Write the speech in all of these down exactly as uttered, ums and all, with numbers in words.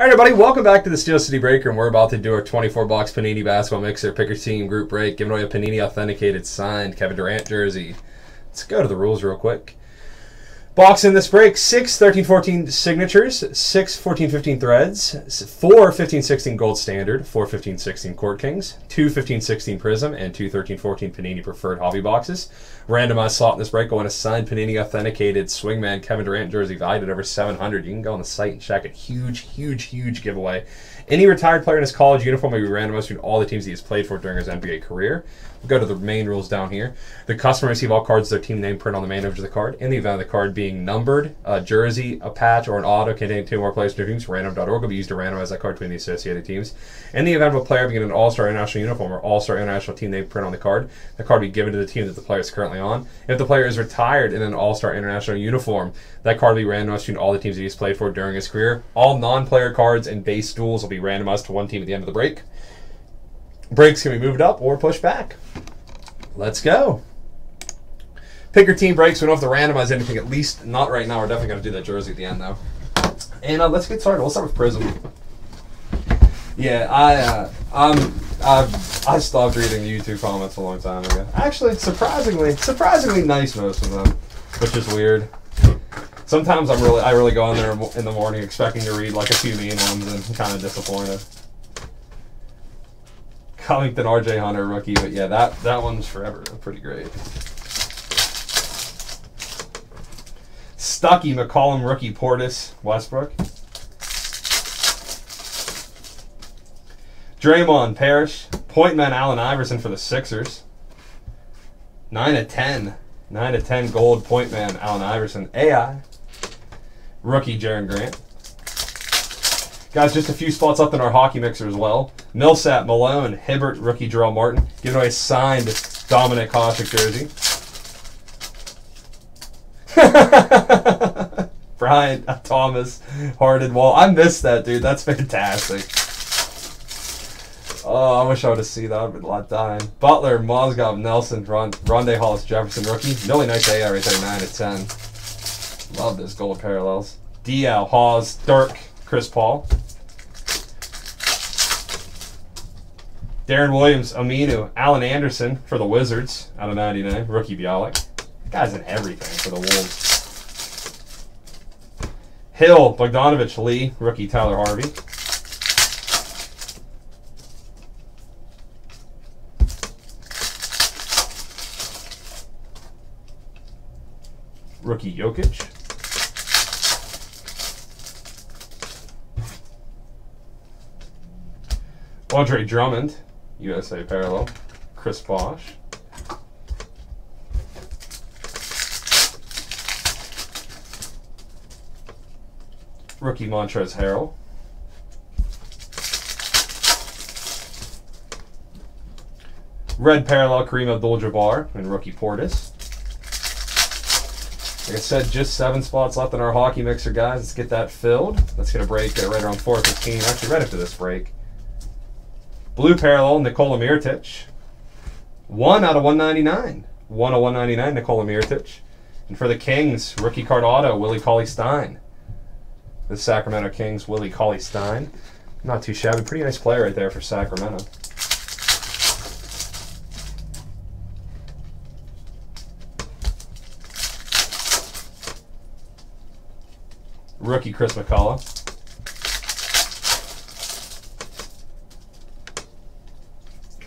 All right, everybody, welcome back to the Steel City Break Room. We're about to do our twenty-four box Panini Basketball Mixer Picker Team Group Break, giving away a Panini authenticated signed Kevin Durant jersey. Let's go to the rules real quick. Box in this break, six thirteen fourteen signatures, six fourteen fifteen threads, four fifteen sixteen gold standard, four fifteen sixteen court kings, two fifteen sixteen prism, and two thirteen fourteen Panini preferred hobby boxes. Randomized slot in this break, I want a signed Panini authenticated swingman Kevin Durant jersey valued at over seven hundred. You can go on the site and check it. Huge, huge, huge giveaway. Any retired player in his college uniform will be randomized between all the teams he has played for during his N B A career. We'll go to the main rules down here. The customer receive all cards with their team name printed on the main edge of the card. In the event of the card being numbered, a jersey, a patch, or an auto containing two more players' teams, random dot org will be used to randomize that card between the associated teams. In the event of a player being an all-star international uniform or all-star international team name print on the card, the card will be given to the team that the player is currently on. If the player is retired in an all-star international uniform, that card will be randomized between all the teams that he's played for during his career. All non-player cards and base duels will be randomized to one team at the end of the break. Breaks can be moved up or pushed back. Let's go. Pick your team breaks. We don't have to randomize anything, at least not right now. We're definitely going to do that jersey at the end, though. And uh, let's get started. We'll start with Prism. Yeah, I uh, I'm, I've, I stopped reading the YouTube comments a long time ago. Actually, surprisingly, surprisingly nice, most of them, which is weird. Sometimes I'm really, I really go on there in the morning expecting to read like a few mean ones and I'm kind of disappointed. Covington, R J Hunter, rookie, but yeah, that, that one's forever. Pretty great. Stucky, McCollum, rookie, Portis, Westbrook. Draymond, Parrish. Point man, Allen Iverson for the Sixers. nine of ten. nine of ten gold, point man, Allen Iverson. A I. Rookie, Jaron Grant. Guys, just a few spots up in our hockey mixer as well. Millsap, Malone, Hibbert, rookie, Jarrell Martin. Giving away a signed Dominik Hasek jersey. Brian uh, Thomas, Harden, Wall. I missed that, dude. That's fantastic. Oh, I wish I would have seen that. I'd been a lot dying. Butler, Mozgov, Nelson, Ron, Rondé Hollis, Jefferson, rookie. Really nice A I right there, nine of ten. Love those gold parallels. D L, Hawes, Dirk, Chris Paul. Darren Williams, Aminu, Allen Anderson for the Wizards out of ninety-nine, rookie Bialik. Guy's in everything for the Wolves. Hill, Bogdanovich, Lee, rookie Tyler Harvey. Rookie Jokic. Andre Drummond, U S A parallel. Chris Bosh. Rookie Montrezl Harrell. Red parallel Kareem Abdul-Jabbar and rookie Portis. Like I said, just seven spots left in our hockey mixer, guys. Let's get that filled. Let's get a break uh, right around four fifteen. Actually, right after this break. Blue parallel Nikola Mirotic. one out of one ninety-nine. one out of one ninety-nine Nikola Mirotic. And for the Kings, rookie card auto Willie Cauley-Stein. The Sacramento Kings, Willie Cauley-Stein. Not too shabby. Pretty nice player right there for Sacramento. Rookie Chris McCullough.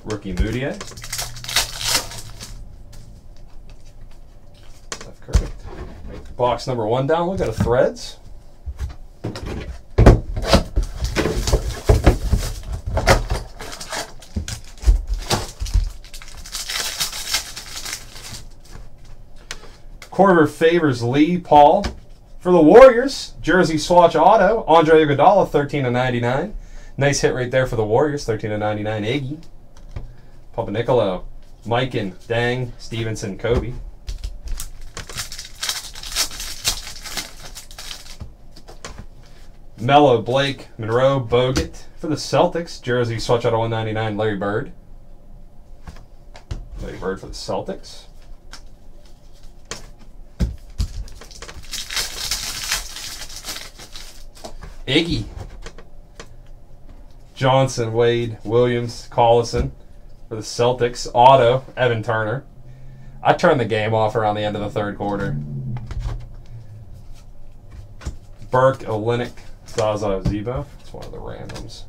Rookie Moutier. Left Curry. Box number one down. We'll go to threads. Corver favors Lee, Paul. For the Warriors, jersey swatch auto, Andre Iguodala, thirteen of ninety-nine. Nice hit right there for the Warriors, thirteen of ninety-nine, Iggy. Papanicolo, Mikan, Dang, Stevenson, Kobe. Mello, Blake, Monroe, Bogut. For the Celtics, jersey swatch auto, one ninety-nine, Larry Bird. Larry Bird for the Celtics. Iggy, Johnson, Wade, Williams, Collison for the Celtics. Auto, Evan Turner. I turned the game off around the end of the third quarter. Burke, Olynyk, Zaza, Zebo. It's one of the randoms.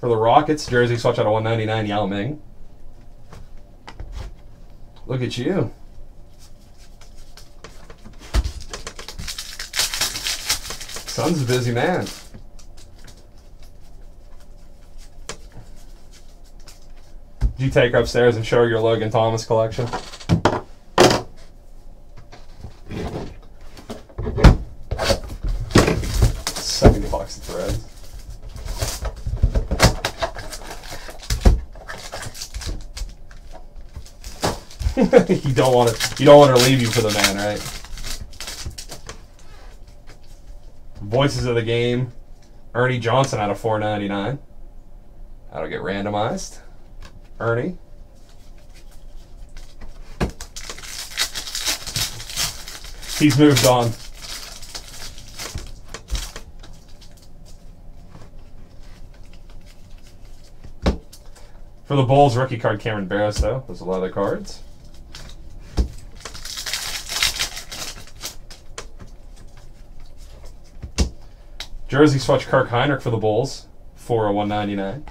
For the Rockets, jersey swatch out of one ninety-nine, Yao Ming. Look at you. Son's a busy man. Did you take her upstairs and show her your Logan Thomas collection? seventy bucks of threads. you don't want to. You don't want her to leave you for the man, right? Voices of the game. Ernie Johnson out of four ninety-nine. That'll get randomized. Ernie. He's moved on. For the Bulls, rookie card Cameron Barris, though. There's a lot of the cards. Jersey swatch Kirk Heinrich for the Bulls, four oh one ninety nine.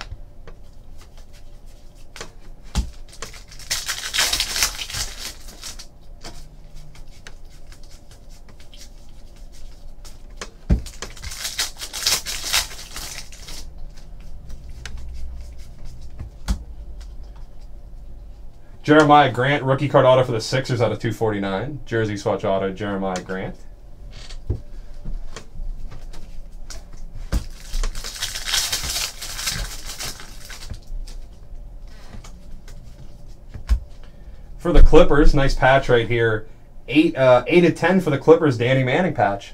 Jerami Grant rookie card auto for the Sixers out of two forty nine. Jersey swatch auto Jerami Grant. For the Clippers, nice patch right here. Eight, uh, eight of ten for the Clippers. Danny Manning patch.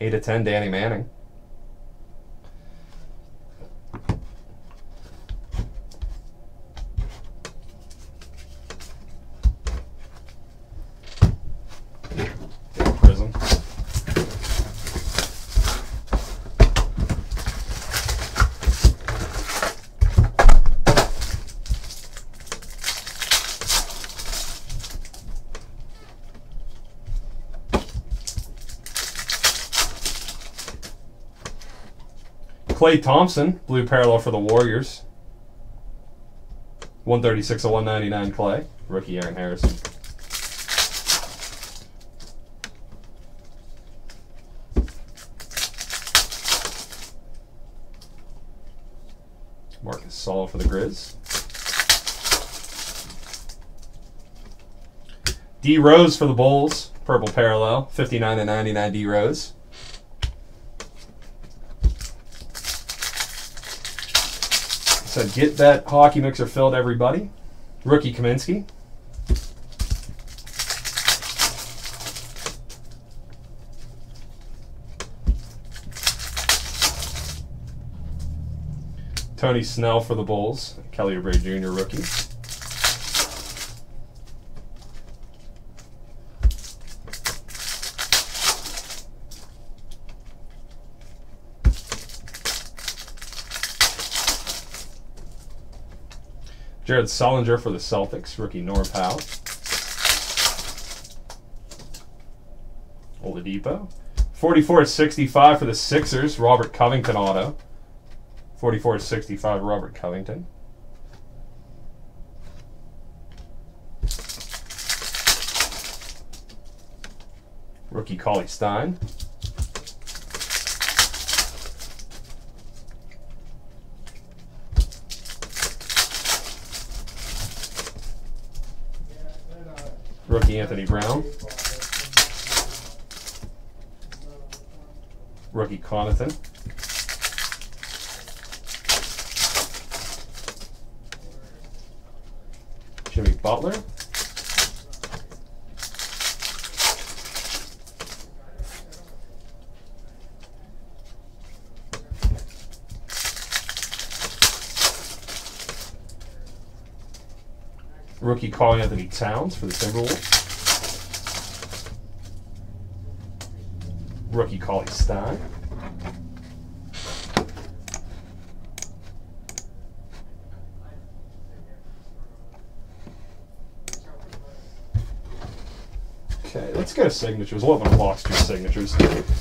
Eight of ten, Danny Manning. Prison. Klay Thompson, blue parallel for the Warriors. one thirty-six of one ninety-nine Klay. Rookie Aaron Harrison. Marcus Saul for the Grizz. D Rose for the Bulls. Purple parallel. fifty-nine of ninety-nine D Rose. So get that hockey mixer filled, everybody. Rookie Kaminsky. Tony Snell for the Bulls. Kelly Oubre Junior rookie. Jared Sullinger for the Celtics, rookie Norm Powell. Oladipo. forty-four of sixty-five for the Sixers, Robert Covington auto. forty-four of sixty-five, Robert Covington. Rookie Cauley-Stein. Rookie Anthony Brown. Rookie Connaughton. Jimmy Butler. Rookie Karl Anthony Towns for the Timberwolves. Rookie Cauley-Stein. Okay, let's go to signatures. We'll open a box to signatures.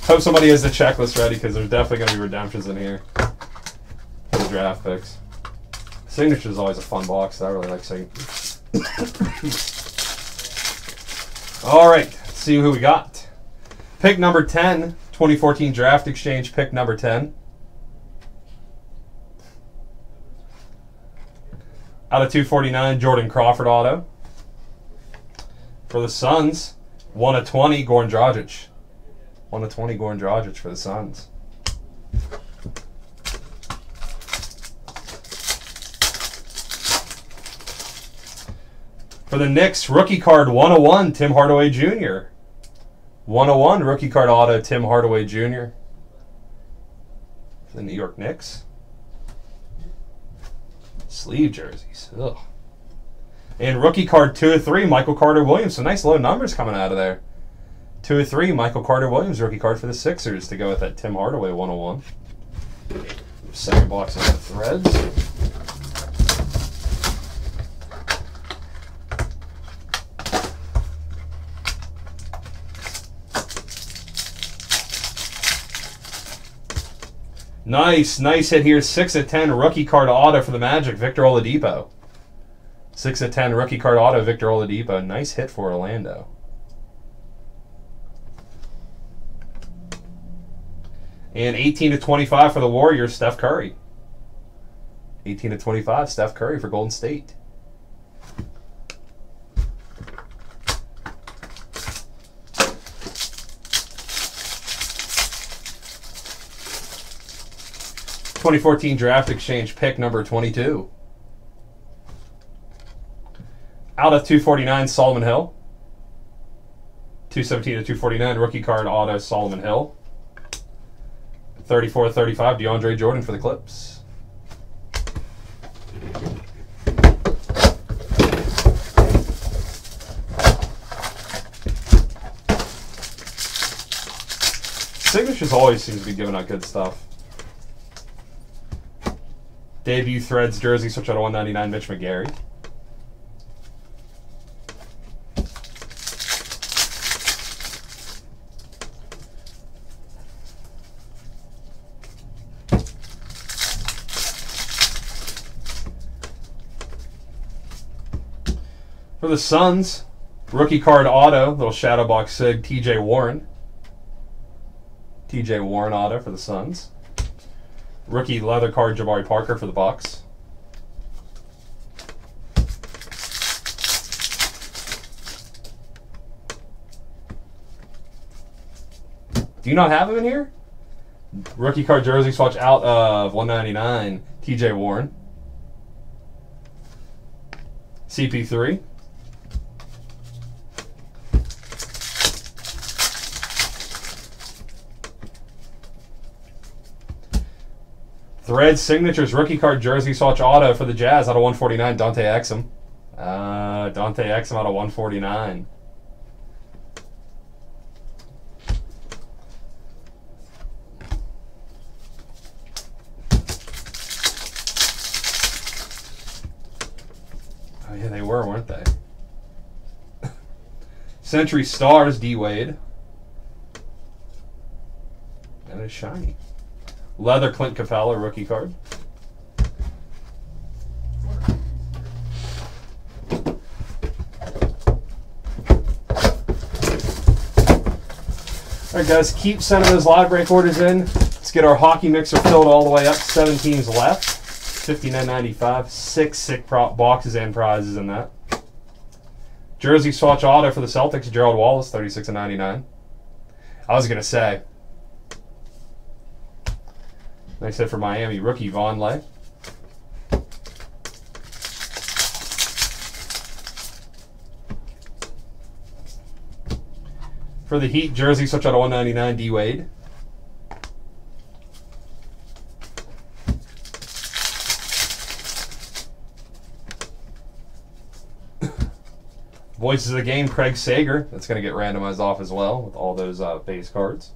Hope somebody has the checklist ready because there's definitely going to be redemptions in here. For the draft picks. Signature is always a fun box. So I really like signatures. All right, let's see who we got. Pick number ten, twenty fourteen Draft Exchange pick number ten. Out of two forty-nine, Jordan Crawford auto. For the Suns, one of twenty, Goran Dragic. one of twenty, Goran Dragic for the Suns. For the Knicks, rookie card one oh one, Tim Hardaway Junior one oh one, rookie card auto, Tim Hardaway Junior For the New York Knicks. Sleeve jerseys. Ugh. And rookie card two of three, Michael Carter-Williams. Some nice low numbers coming out of there. two of three, Michael Carter-Williams, rookie card for the Sixers to go with that Tim Hardaway one oh one. Second box of threads. Nice, nice hit here. six of ten rookie card auto for the Magic, Victor Oladipo. six of ten rookie card auto, Victor Oladipo. Nice hit for Orlando. And eighteen of twenty-five for the Warriors, Steph Curry. eighteen of twenty-five, Steph Curry for Golden State. twenty fourteen Draft Exchange pick number twenty-two. Out of two forty-nine, Solomon Hill. two seventeen to two forty-nine, rookie card auto, Solomon Hill. thirty-four of thirty-five, DeAndre Jordan for the Clips. Signatures always seems to be giving out good stuff. Debut threads jersey switch out of one ninety-nine, Mitch McGary. For the Suns, rookie card auto, little shadow box sig, T J Warren. T J Warren auto for the Suns. Rookie leather card, Jabari Parker for the Bucks. Do you not have him in here? Rookie card jersey swatch out of one ninety-nine, T J Warren. C P three. Thread signatures, rookie card jersey swatch auto for the Jazz out of one forty-nine, Dante Exum. Uh, Dante Exum out of one forty-nine. Oh yeah, they were, weren't they? Century Stars, D Wade. That is shiny. Leather Clint Capella, rookie card. All right, guys, keep sending those live break orders in. Let's get our hockey mixer filled all the way up. Seven teams left. fifty-nine ninety-five. Six sick prop boxes and prizes in that. Jersey swatch auto for the Celtics, Gerald Wallace, thirty-six of ninety-nine. I was going to say... Next hit for Miami, rookie Vonleh. For the Heat, jersey switch out of one ninety-nine, D Wade. Voices of the Game, Craig Sager. That's going to get randomized off as well with all those uh, base cards.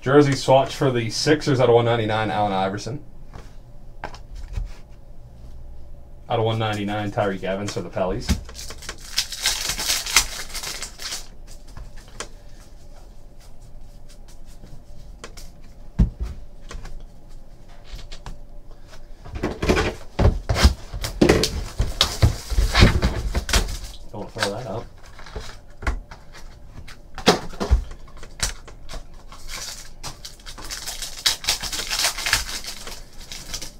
Jersey swatch for the Sixers out of one ninety-nine, Allen Iverson. Out of one ninety-nine, Tyreek Evans for the Pellies. Don't throw that up.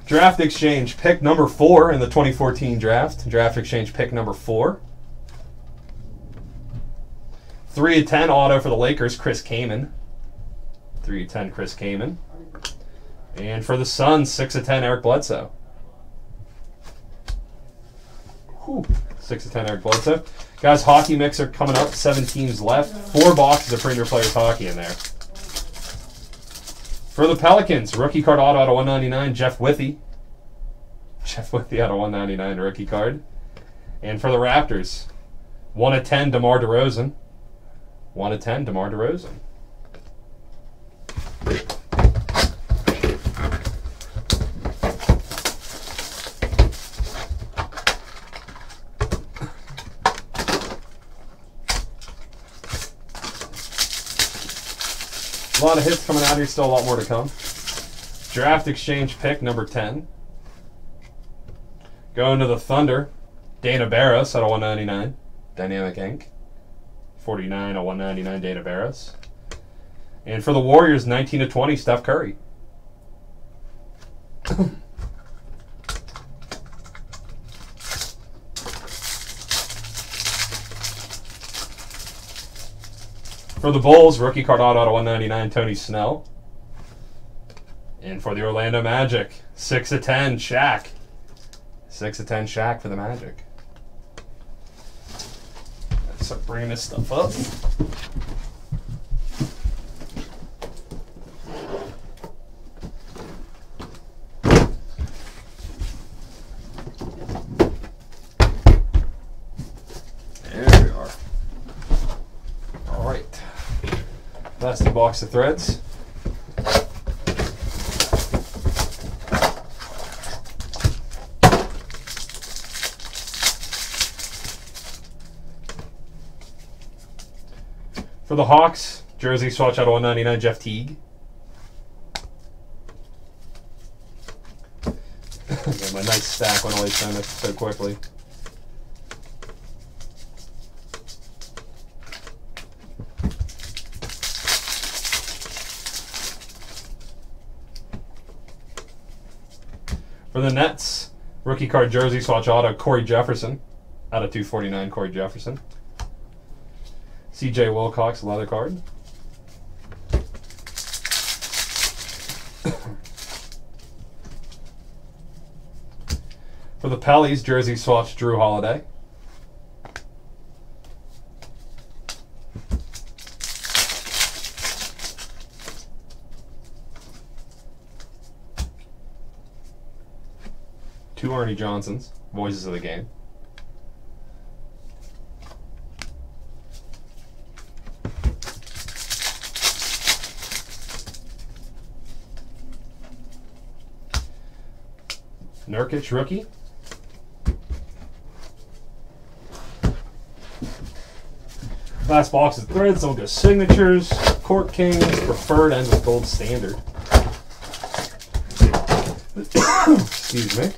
Draft Exchange pick number four in the twenty fourteen draft. Draft Exchange pick number four. three of ten auto for the Lakers, Chris Kaman. three of ten, Chris Kaman. And for the Suns, six of ten, Eric Bledsoe. Whew. six of ten, Eric Bledsoe. Guys, Hockey Mixer coming up. Seven teams left. Four boxes of Premier Players Hockey in there. For the Pelicans, rookie card auto out of one ninety-nine, Jeff Withey. Jeff Withey out of one ninety-nine, rookie card. And for the Raptors, one of ten, DeMar DeRozan. one of ten, DeMar DeRozan. A lot of hits coming out here, still a lot more to come. Draft Exchange pick number ten. Going to the Thunder, Dana Barros out of one ninety-nine, Dynamic Incorporated. forty-nine out of one ninety-nine, Dana Barros. And for the Warriors, nineteen of twenty, Steph Curry. For the Bulls, rookie card auto out of one ninety-nine, Tony Snell. And for the Orlando Magic, six of ten, Shaq. six of ten, Shaq for the Magic. Let's start bringing this stuff up. That's the box of threads. For the Hawks, jersey swatch out of one ninety-nine, Jeff Teague. My nice stack went away so quickly. For the Nets, rookie card jersey swatch auto, Corey Jefferson. Out of two forty-nine, Corey Jefferson. C J Wilcox, leather card. For the Pellies, jersey swatch, Drew Holiday. Two Ernie Johnsons, Voices of the Game. Nurkic, rookie. Last box of threads, they'll go signatures, court kings, preferred, ends with gold standard. Excuse me.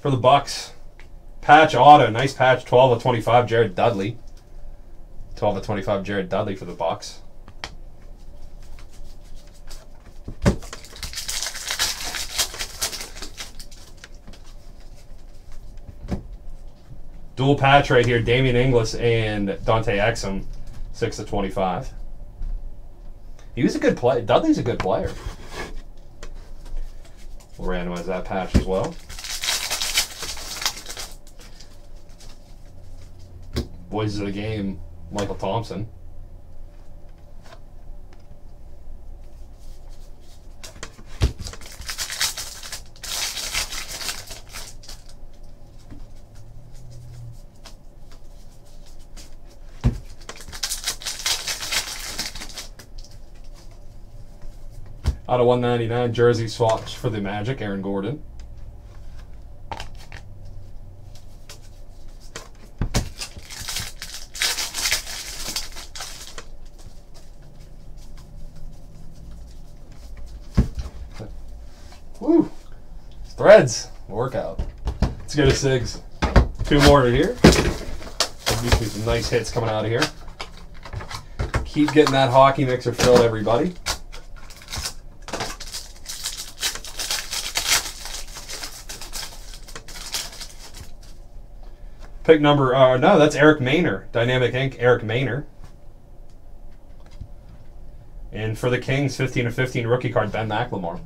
For the Bucks, patch auto, nice patch, twelve of twenty-five, Jared Dudley. twelve of twenty-five, Jared Dudley for the Bucks. Dual patch right here, Damian Inglis and Dante Exum, six of twenty-five. He was a good player. Dudley's a good player. We'll randomize that patch as well. Boys of the game, Michael Thompson. Out of one ninety-nine, jersey swaps for the Magic, Aaron Gordon. Woo! Threads! Workout. Let's go to Sigs. Two more to here. Usually some nice hits coming out of here. Keep getting that hockey mixer filled, everybody. Pick number, uh, no, that's Eric Maynor. Dynamic Incorporated, Eric Maynor. And for the Kings, fifteen of fifteen rookie card, Ben McLemore.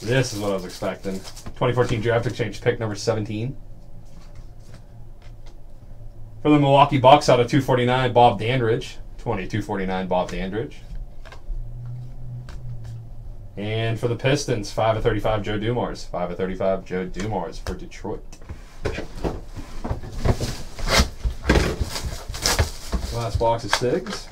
This is what I was expecting. twenty fourteen Draft Exchange, pick number seventeen. For the Milwaukee Bucks, out of two forty-nine, Bob Dandridge. twenty-two forty-nine, Bob Dandridge. And for the Pistons, five of thirty-five, Joe Dumars. five of thirty-five, Joe Dumars for Detroit. Last box of six.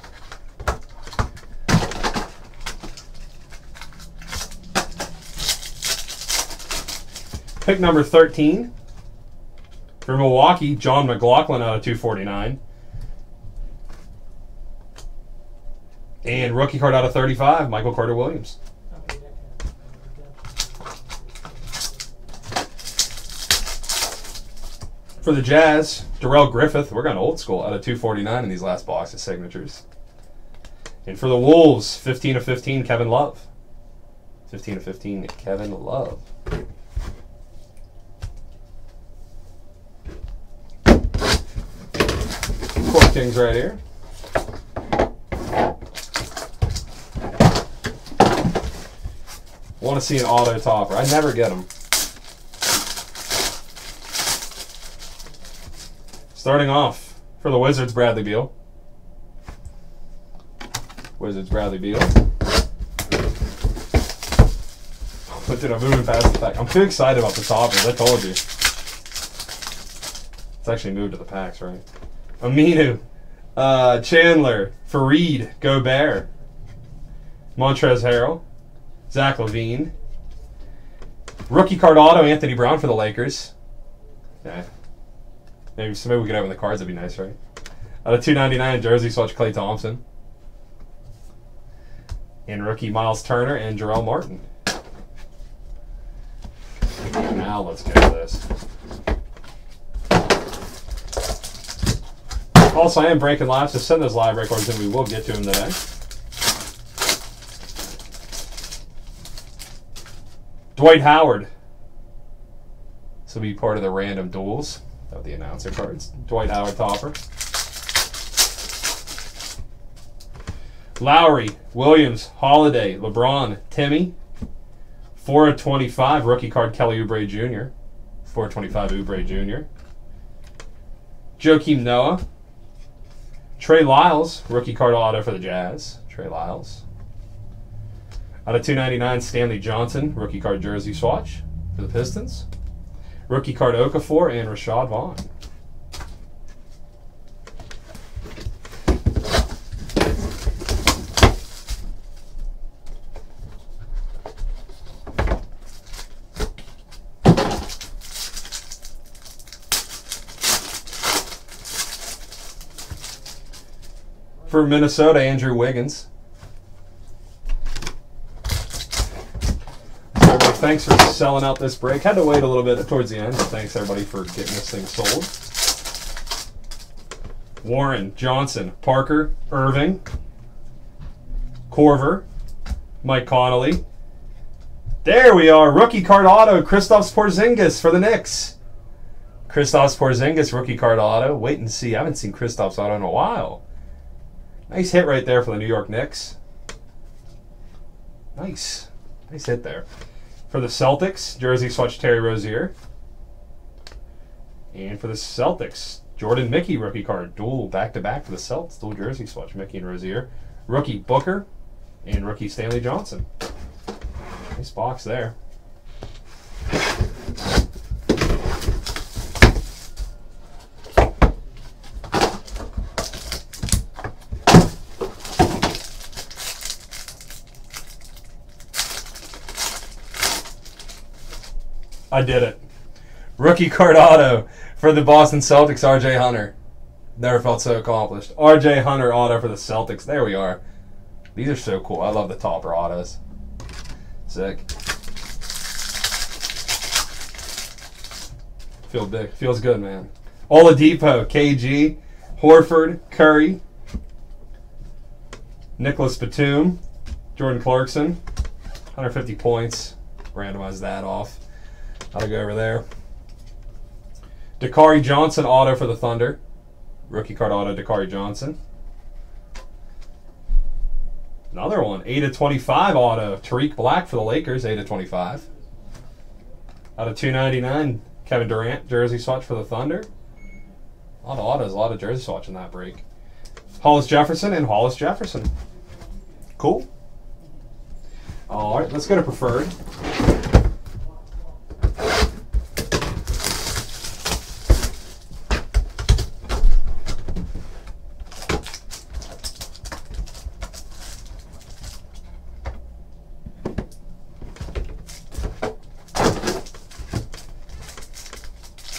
Pick number thirteen. For Milwaukee, John McLaughlin out of two forty-nine. And rookie card out of thirty-five, Michael Carter Williams. For the Jazz, Darrell Griffith, we're going old school, out of two forty-nine in these last box of signatures. And for the Wolves, fifteen of fifteen, Kevin Love. fifteen of fifteen, Kevin Love. Court Kings right here. Want to see an auto topper. I never get them. Starting off for the Wizards, Bradley Beal. Wizards, Bradley Beal. Oh, dude, I'm moving past the pack. I'm too excited about the toppers, I told you. It's actually moved to the packs, right? Aminu, uh, Chandler, Fareed, Gobert, Montrezl Harrell, Zach LaVine. Rookie card auto, Anthony Brown for the Lakers. Yeah. Maybe, so maybe we could open the cards, that'd be nice, right? Out of two ninety-nine, jersey swatch, Klay Thompson. And rookie Miles Turner and Jarrell Martin. Now let's get to this. Also, I am breaking live, so send those live records and we will get to them today. Dwight Howard. This will be part of the random duels. Of the announcer cards. Dwight Howard topper. Lowry, Williams, Holiday, LeBron, Timmy. four of twenty-five, rookie card Kelly Oubre Junior four of twenty-five Oubre Junior Joakim Noah. Trey Lyles, rookie card auto for the Jazz. Trey Lyles. Out of two ninety-nine, Stanley Johnson, rookie card jersey swatch for the Pistons. Rookie card Okafor and Rashad Vaughn. For Minnesota, Andrew Wiggins. Thanks for selling out this break. Had to wait a little bit towards the end, but thanks everybody for getting this thing sold. Warren, Johnson, Parker, Irving, Corver, Mike Connolly. There we are. Rookie card auto, Kristaps Porzingis for the Knicks. Kristaps Porzingis, rookie card auto. Wait and see. I haven't seen Kristaps auto in a while. Nice hit right there for the New York Knicks. Nice. Nice hit there. For the Celtics, jersey swatch Terry Rozier. And for the Celtics, Jordan Mickey rookie card. Dual back-to-back for the Celtics. Dual jersey swatch, Mickey and Rozier. Rookie Booker and rookie Stanley Johnson. Nice box there. I did it. Rookie card auto for the Boston Celtics, R J Hunter. Never felt so accomplished. R J Hunter auto for the Celtics. There we are. These are so cool. I love the topper autos. Sick. Feel big. Feels good, man. Oladipo, K G, Horford, Curry, Nicholas Batum, Jordan Clarkson, one hundred fifty points. Randomize that off. I'll go over there. Dakari Johnson auto for the Thunder. Rookie card auto, Dakari Johnson. Another one, eight of twenty-five auto. Tariq Black for the Lakers, eight of twenty-five. Out of two ninety-nine, Kevin Durant, jersey swatch for the Thunder. A lot of autos, a lot of jersey swatch in that break. Hollis Jefferson and Hollis Jefferson. Cool. All right, let's go to preferred.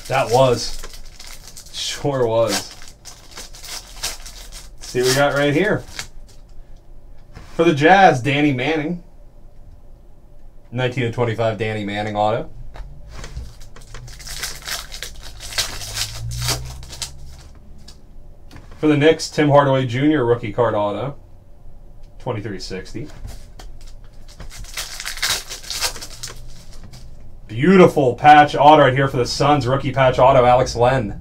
That was. Sure was. Let's see what we got right here. For the Jazz, Danny Manning. nineteen of twenty-five Danny Manning auto. For the Knicks, Tim Hardaway Junior rookie card auto. twenty-three sixty. Beautiful patch auto right here for the Suns. Rookie patch auto, Alex Len.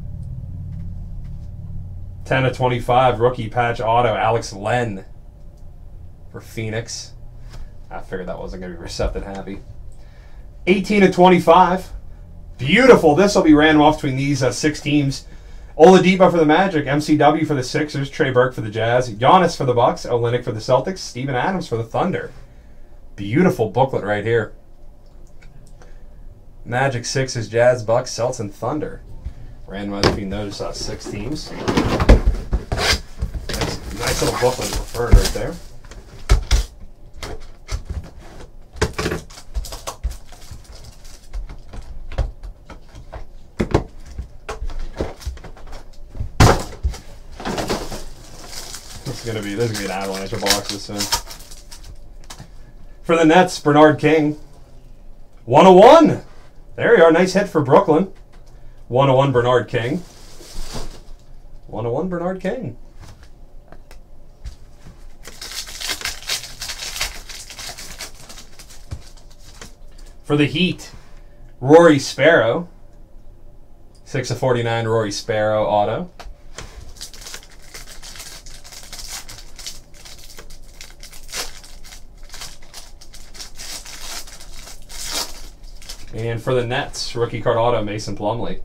ten of twenty-five, rookie patch auto, Alex Len. For Phoenix. I figured that wasn't going to be receptive and happy. eighteen of twenty-five. Beautiful. This will be random off between these uh, six teams. Oladipo for the Magic. M C W for the Sixers. Trey Burke for the Jazz. Giannis for the Bucks. Olynyk for the Celtics. Steven Adams for the Thunder. Beautiful booklet right here. Magic, Sixers, Jazz, Bucks, Celtics, and Thunder. Randomized if you notice, uh, six teams. Nice, nice little booklet preferred right there. This is gonna be this is gonna be an avalanche of boxes soon. For the Nets, Bernard King, one oh one. There you are. Nice hit for Brooklyn. one oh one Bernard King. one oh one Bernard King. For the Heat, Rory Sparrow. six of forty-nine Rory Sparrow auto. And for the Nets, rookie card auto, Mason Plumlee.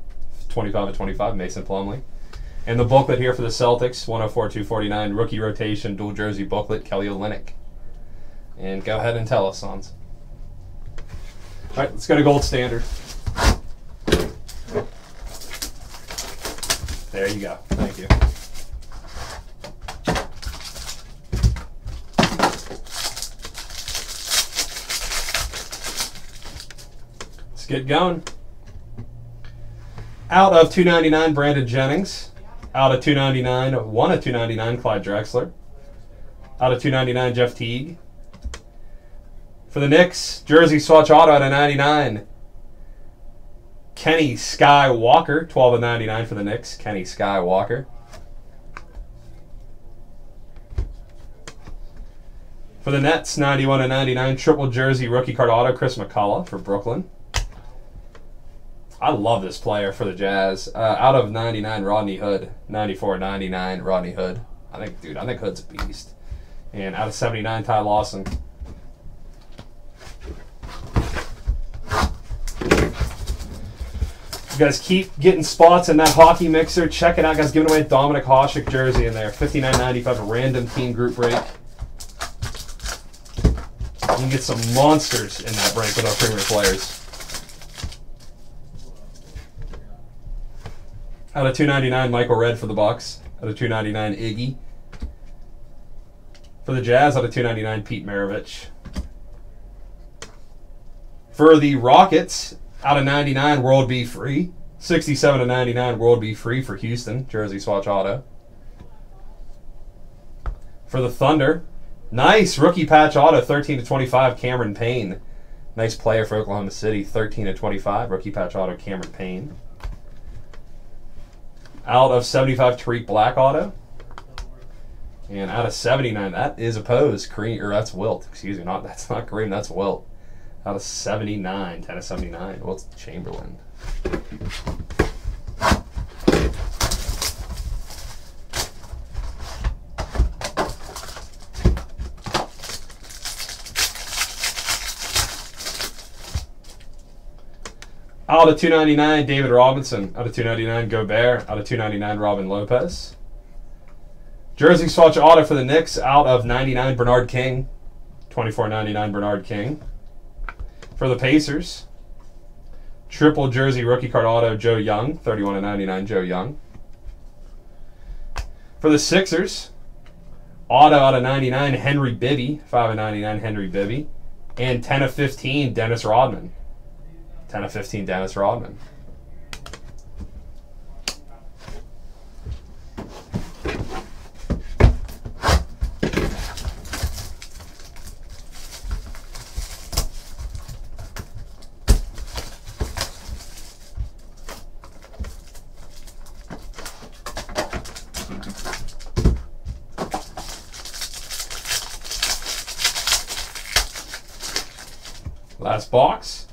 twenty-five of twenty-five, Mason Plumlee. And the booklet here for the Celtics, one oh four to two forty-nine, rookie rotation, dual jersey booklet, Kelly Olynyk. And go ahead and tell us, Sons. All right, let's go to Gold Standard. There you go. Thank you. Get going. Out of two ninety-nine, Brandon Jennings. Out of two ninety-nine, one of two ninety-nine, Clyde Drexler. Out of two ninety-nine, Jeff Teague. For the Knicks, jersey swatch auto out of ninety-nine. Kenny Skywalker, twelve of ninety-nine for the Knicks. Kenny Skywalker. For the Nets, ninety-one of ninety-nine, triple jersey rookie card auto, Chris McCullough for Brooklyn. I love this player for the Jazz. Uh, out of ninety-nine, Rodney Hood. ninety-four ninety-nine, Rodney Hood. I think, dude, I think Hood's a beast. And out of seventy-nine, Ty Lawson. You guys keep getting spots in that hockey mixer. Check it out, guys. Giving away a Dominik Hasek jersey in there. fifty-nine ninety-five, a random team group break. You can get some monsters in that break with our premier players. Out of two ninety-nine, Michael Redd for the Bucks. Out of two ninety-nine, Iggy. For the Jazz, out of two ninety-nine, Pete Maravich. For the Rockets, out of ninety-nine, World Be Free. sixty-seven of ninety-nine, World Be Free for Houston. Jersey swatch auto. For the Thunder, nice rookie patch auto, thirteen of twenty-five, Cameron Payne. Nice player for Oklahoma City, thirteen of twenty-five, rookie patch auto, Cameron Payne. Out of seventy-five, Tariq Black auto. And out of seventy-nine, that is opposed. Kareem, or that's Wilt. Excuse me, not that's not Kareem, that's Wilt. Out of seventy-nine, ten of seventy-nine, Wilt's Chamberlain. Out of two ninety-nine, David Robinson. Out of two ninety-nine, Gobert. Out of two ninety-nine, Robin Lopez. Jersey swatch auto for the Knicks. Out of ninety-nine, Bernard King. twenty-four ninety-nine, Bernard King. For the Pacers, triple jersey rookie card auto, Joe Young. thirty-one of ninety-nine, Joe Young. For the Sixers, auto out of ninety-nine, Henry Bibby. five of ninety-nine, Henry Bibby. And ten of fifteen, Dennis Rodman. ten of fifteen, Dennis Rodman. Last box.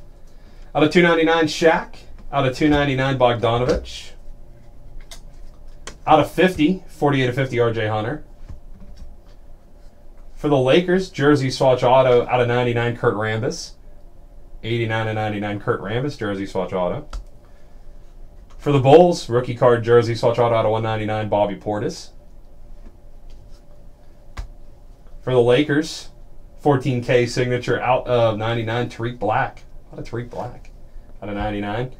Out of two ninety-nine, Shaq. Out of two ninety-nine, Bogdanovich. Out of fifty, forty-eight of fifty, R J Hunter. For the Lakers, jersey swatch auto. Out of ninety-nine, Kurt Rambis. eighty-nine of ninety-nine, Kurt Rambis, jersey swatch auto. For the Bulls, rookie card, jersey swatch auto. Out of one ninety-nine, Bobby Portis. For the Lakers, fourteen K signature. Out of ninety-nine, Tariq Black. Out of Tariq Black, out of ninety-nine,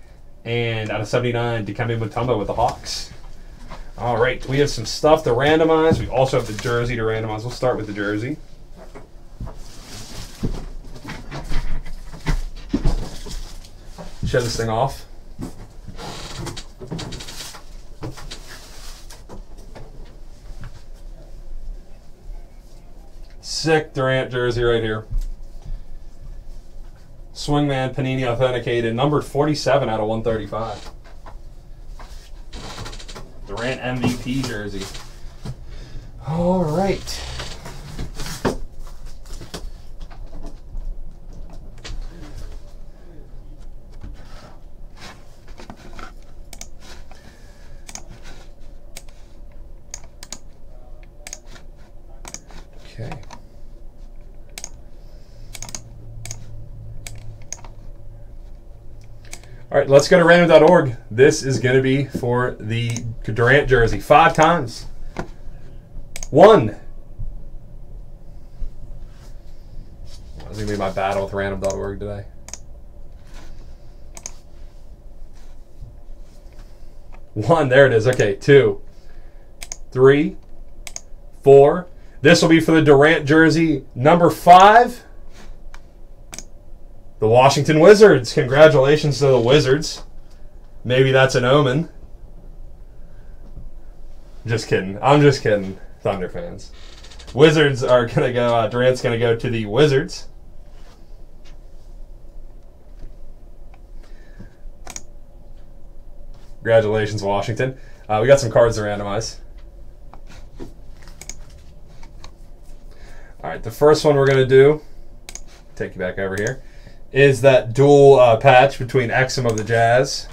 and out of seventy-nine, Dikembe Mutombo with the Hawks. All right, we have some stuff to randomize. We also have the jersey to randomize. We'll start with the jersey. Shed this thing off. Sick Durant jersey right here. Swingman Panini authenticated, numbered forty-seven out of one thirty-five. Durant M V P jersey. All right. Okay. All right, let's go to random dot org. This is going to be for the Durant jersey. Five times. One. That was going to be my battle with random dot org today. One, there it is. Okay, two, three, four. This will be for the Durant jersey number five. The Washington Wizards. Congratulations to the Wizards. Maybe that's an omen. Just kidding. I'm just kidding, Thunder fans. Wizards are going to go, uh, Durant's going to go to the Wizards. Congratulations, Washington. Uh, we got some cards to randomize. All right, the first one we're going to do, take you back over here, is that dual uh, patch between Exum of the Jazz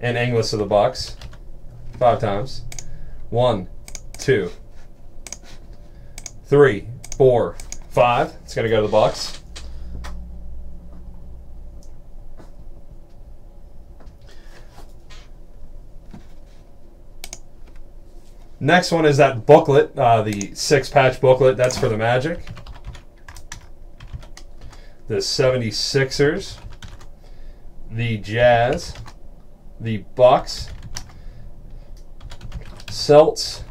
and Inglis of the Bucks. Five times. One, two, three, four, five. It's going to go to the box. Next one is that booklet, uh, the six-patch booklet. That's for the Magic. The seventy-sixers, the Jazz, the Bucks, Celts,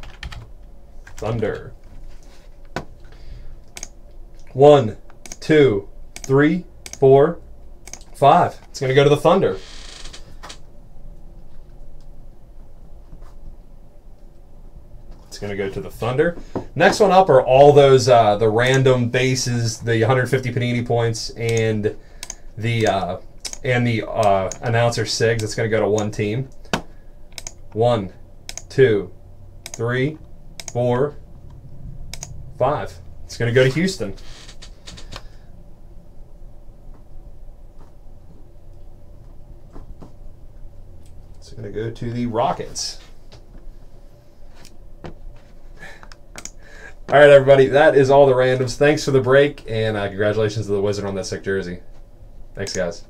Thunder. One, two, three, four, five. It's going to go to the Thunder. It's going to go to the Thunder. Next one up are all those uh, the random bases, the one hundred fifty Panini points, and the uh, and the uh, announcer sigs. It's going to go to one team. One, two, three, four, five. It's going to go to Houston. It's going to go to the Rockets. All right, everybody, that is all the randoms. Thanks for the break, and uh, congratulations to the Wizard on that sick jersey. Thanks, guys.